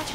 watch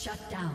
Shut down.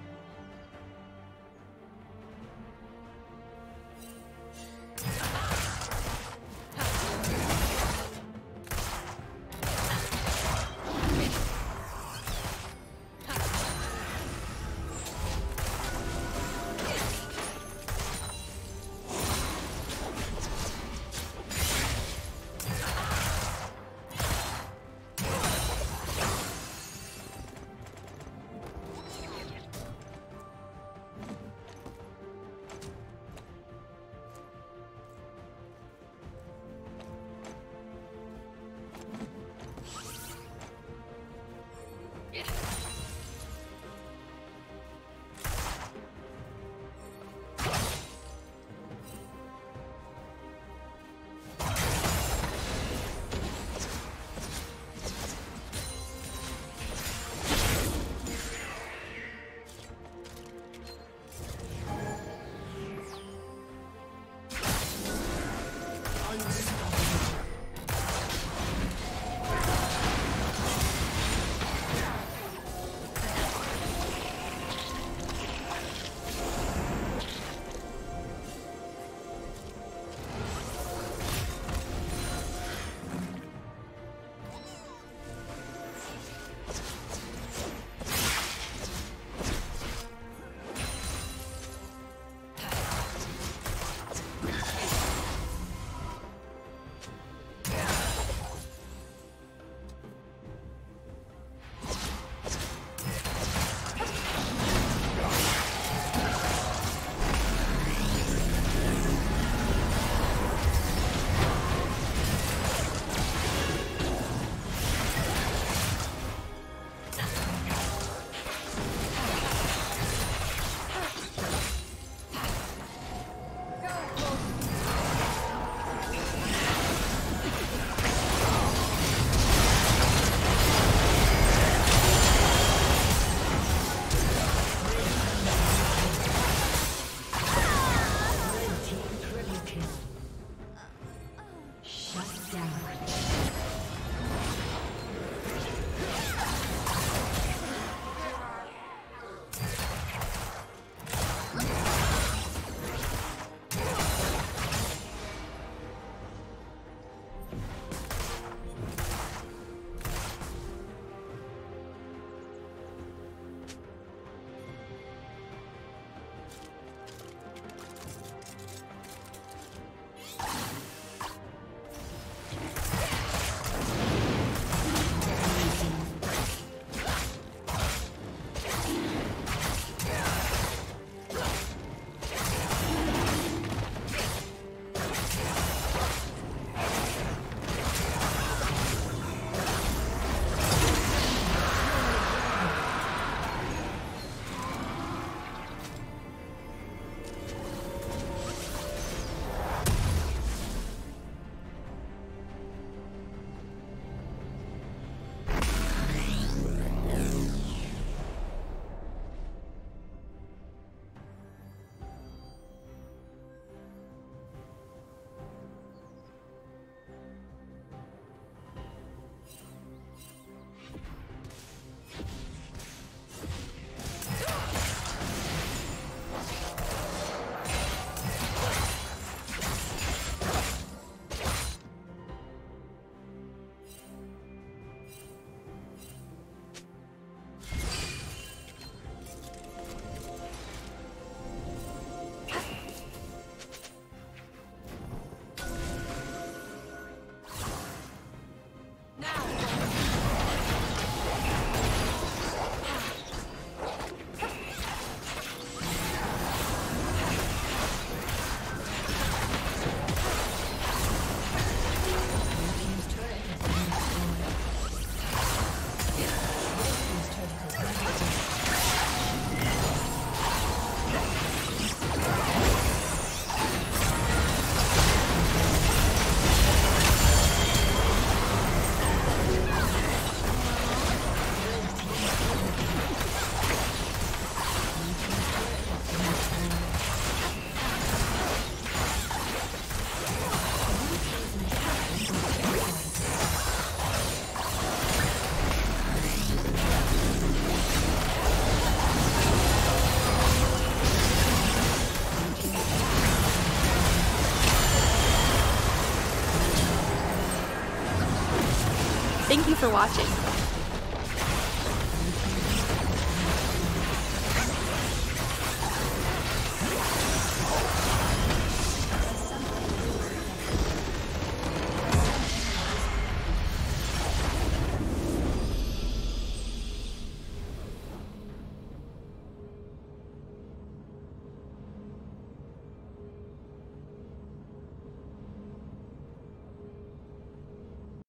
Thank you for watching.